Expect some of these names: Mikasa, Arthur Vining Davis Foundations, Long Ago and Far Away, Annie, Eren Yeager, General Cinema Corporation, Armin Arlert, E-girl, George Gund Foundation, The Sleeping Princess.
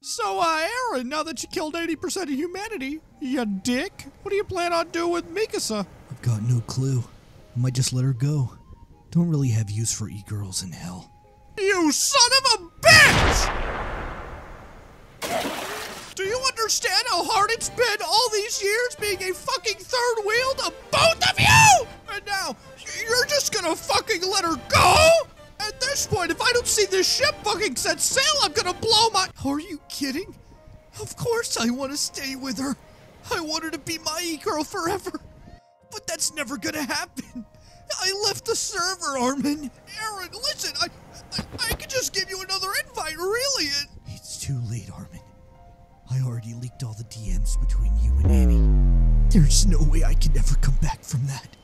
So, Eren, now that you killed 80% of humanity, you dick, what do you plan on doing with Mikasa? I've got no clue. I might just let her go. Don't really have use for e-girls in hell. You son of a bitch! Do you understand how hard it's been all these years being a fucking third wheel to both of you? And now, you're just gonna fucking let her go? At this point, if I don't see this ship fucking set sail, I'm gonna blow my— Are you kidding? Of course I want to stay with her. I want her to be my e-girl forever. But that's never gonna happen. I left the server, Armin. Eren, listen, I could just give you another invite, really. It's too late, Armin. I already leaked all the DMs between you and Annie. There's no way I can ever come back from that.